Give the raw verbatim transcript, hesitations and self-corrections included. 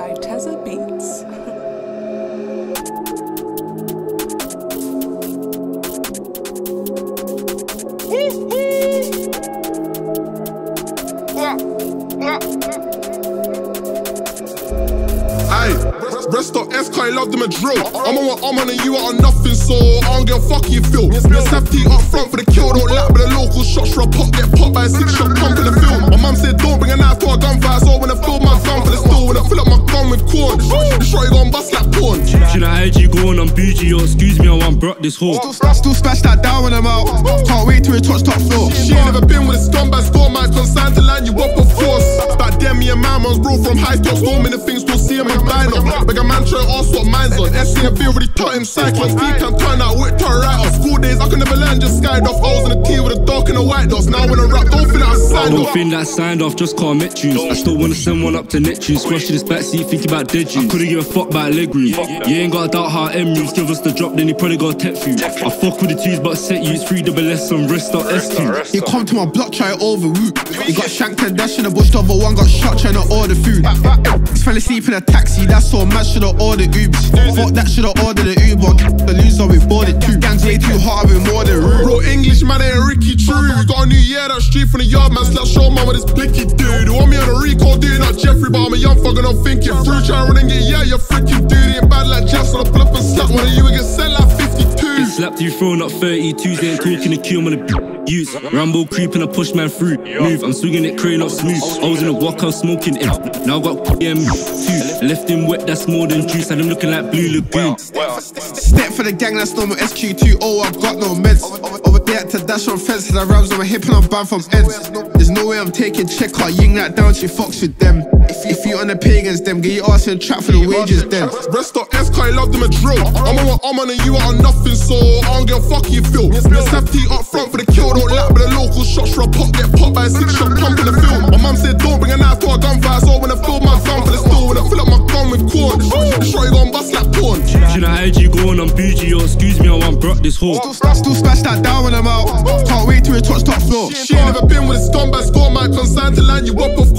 by Tezza Beats. Rest on S Q, I love them a drill. I'm on what I'm on and you are on nothing, so I don't give a fuck you feel. Let's have T up front for the kill, don't lack with the local shots. Sure I pop, get popped by a six shot pump in the film. My mum said don't bring a knife to a gunfire, so when I fill my gun for the store, when I fill up my gun with corn, the shot you gon' bust like porn. Should I I G go on, I'm bougie, yo, excuse me, I want broke this whore. I still splash that down when I'm out, can't wait till it touch top floor. She ain't never been with a scumbag score, mine's consigned to line you up with force. Me and my man's bro from high top storming the things to see him and buying up. Bigger man trying to ask what mine's on. S C F already taught him cyclops. He can turn out with turn right off. School days I could never learn, just skied off. I was in a T with a dark and a white dots. Now when I rap, don't feel that I signed off. Don't think that I signed off, just can't met you. I still wanna send one up to net you. Squashing his backseat, thinking about dead you. I couldn't give a fuck about leg room. You ain't gotta doubt how M moves. Give us the drop, then he probably gotta tech you. I fuck with the twos, but set you. It's three double S and wrist up S two. You come to my block, try it over, woo. You got shanked and dash in the bush, the other one got shot trying to order food. This fella sleep in a taxi, that's all mad, should've ordered Ubers. Fuck that, should've ordered an Uber. The loser, we boarded too. Gangs way too hard, we're more than rude. Bro, English man ain't Ricky True. Got a new year, that street from the yard, man. Slash show man with this blicky dude. You want me on a recall, dude, not Jeffrey, but I'm a young fucker, I'm thinking through. Trying to run and get, yeah, you're freaking dude. Ain't bad like Jeff, so I pull up and slap one of you and get sent like fifty-two. Get slapped, you throwing up thirty-twos, ain't talking to Q, I'm on the use. Rambo creeping, I push man through. Move, I'm swinging it, crane up smooth. I was in a walkout smoking it. Now I got M two. Left him wet, that's more than juice. And I'm looking like Blue Lagoon. Step for the gang, that's normal S Q two. Oh, I've got no meds. Over there to dash on fence. Had the rams on my hip and I'm banned from ends. There's no way I'm taking check out. Ying that down, she fucks with them. If you on the pagans, them get your ass in a trap for the wages, then. Rest on S Q, I love them a drill. I'm on what I'm on and you are on nothing, so I don't give a fuck you feel. Let's have T up front for the kill. Don't lack with the local shots, sure I pop, get popped by a six shot pump in the film. My mum said don't bring a knife to a gunfire, so when I fill my gun for the store, when I fill up my gun with corn, the shot you gon' bust like porn. Should I I G go on, I'm bougie, yo, excuse me, I want broke this whore. I still splash that down when I'm out, can't wait till it touch top floor. She ain't never been with a scumbag score, my consigned to line you up before.